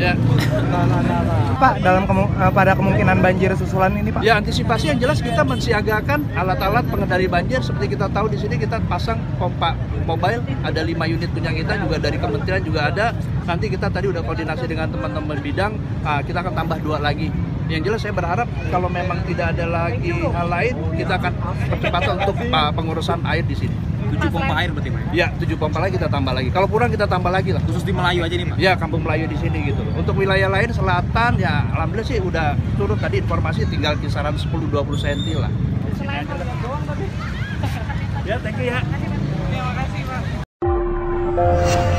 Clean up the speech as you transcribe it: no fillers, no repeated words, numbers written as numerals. Ya. Pak, dalam pada kemungkinan banjir susulan ini, Pak? Ya, antisipasi yang jelas kita mensiagakan alat-alat pengendali banjir. Seperti kita tahu di sini kita pasang pompa mobile, ada 5 unit punya kita, juga dari kementerian juga ada. Nanti kita tadi udah koordinasi dengan teman-teman bidang, kita akan tambah 2 lagi. Yang jelas saya berharap kalau memang tidak ada lagi hal lain, kita akan percepatan untuk pengurusan air di sini. 7 pompa air berarti, Pak? Ya, 7 pompa lagi kita tambah lagi. Kalau kurang kita tambah lagi lah. Khusus di Melayu aja nih, Pak? Ya, Kampung Melayu di sini gitu. Untuk wilayah lain, selatan, ya alhamdulillah sih udah turun tadi informasi, tinggal kisaran 10-20 cm lah. Selain ada doang tadi. Ya, thank you ya. Terima kasih, Pak.